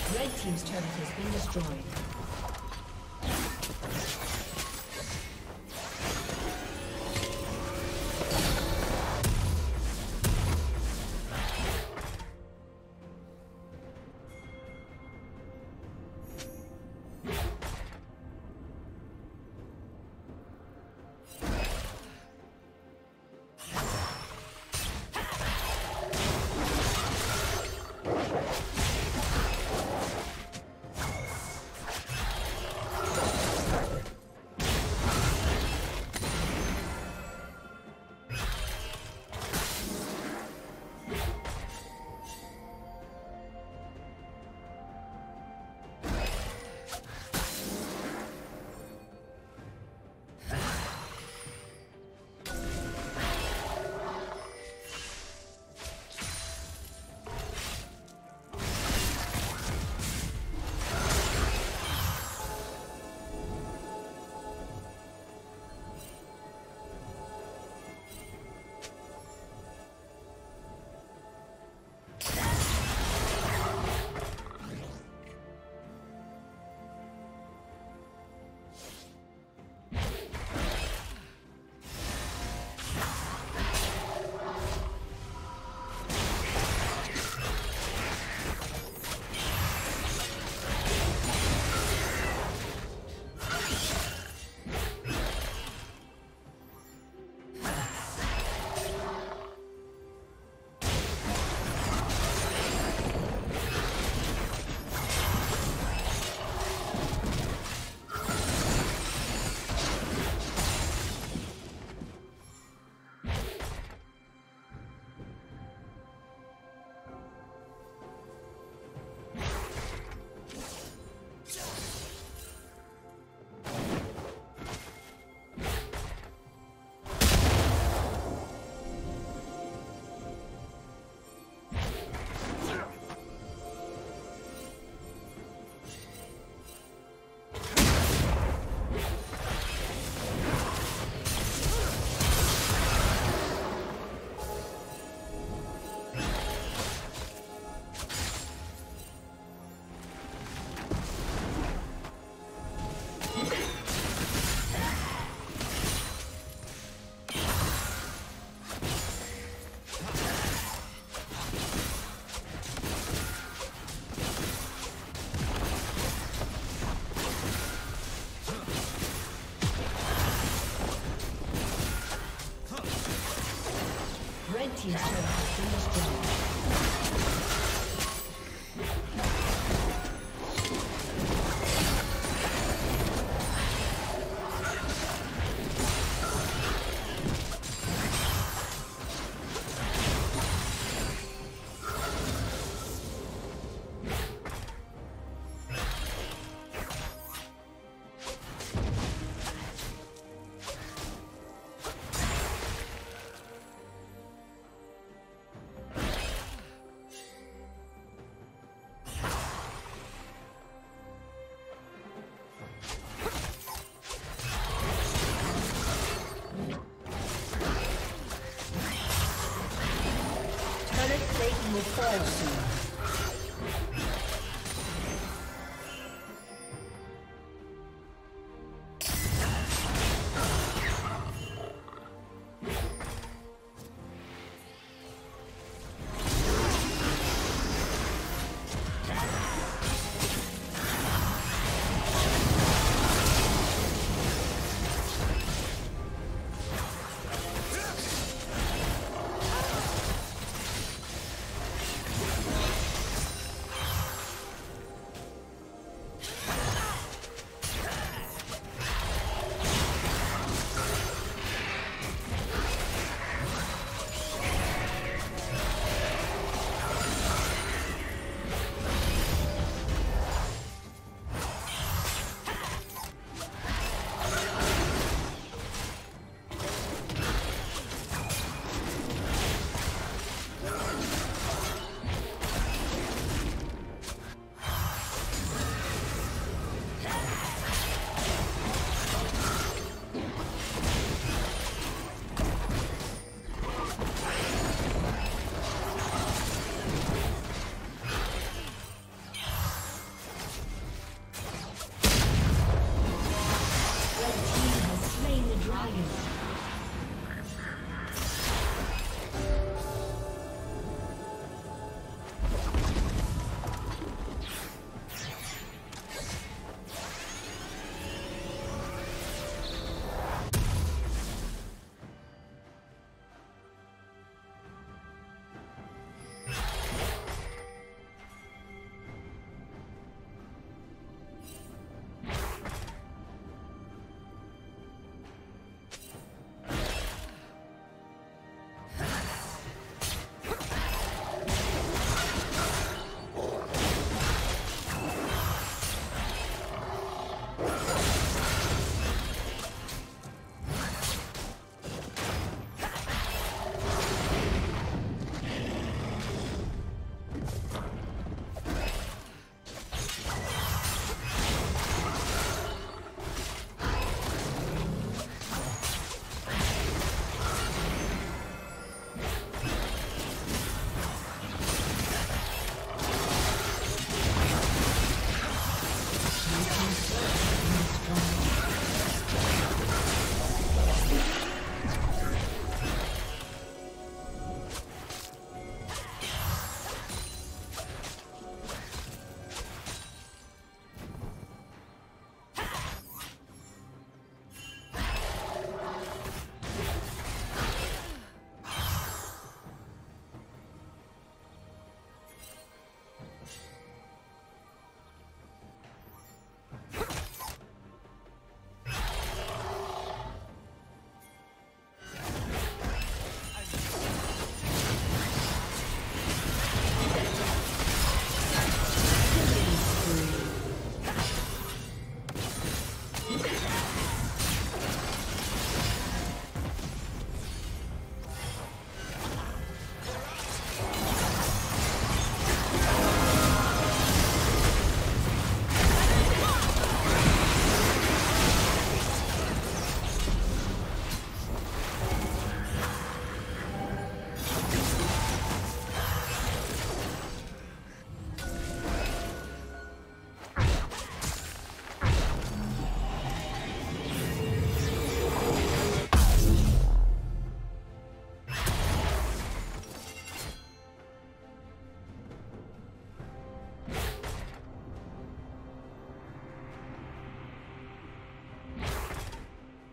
Red team's turret has been destroyed. Team's turret has been destroyed.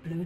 Blue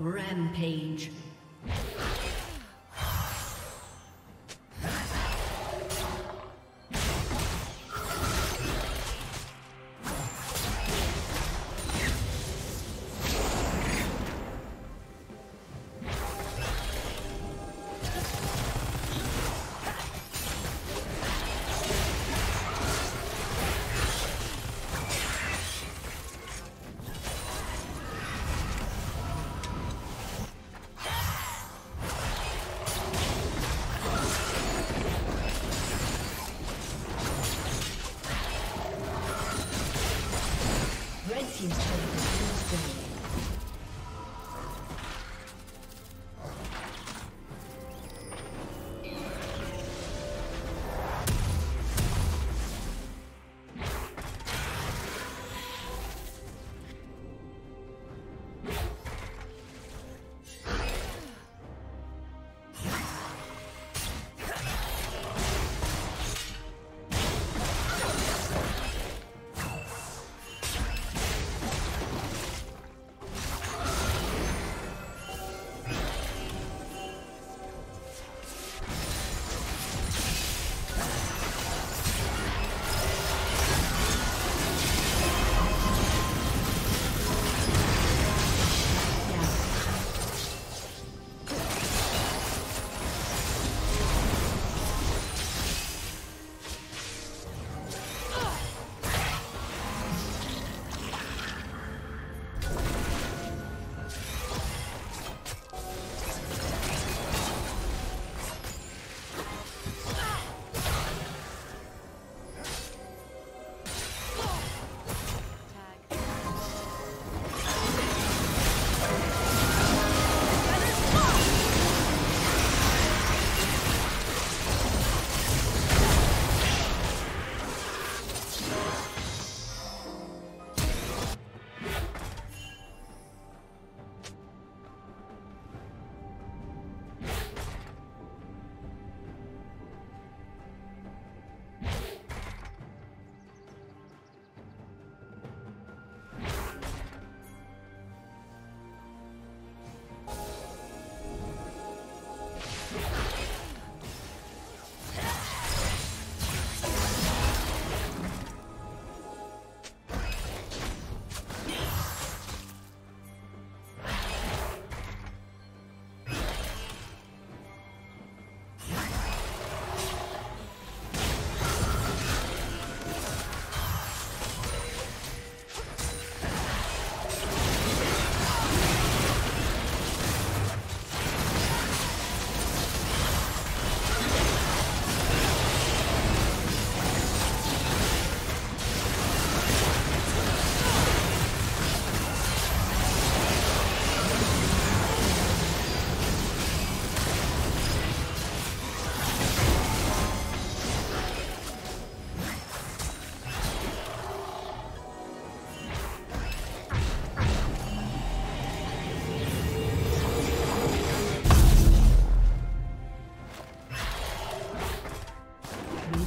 Rampage.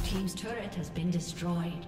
Blue team's turret has been destroyed.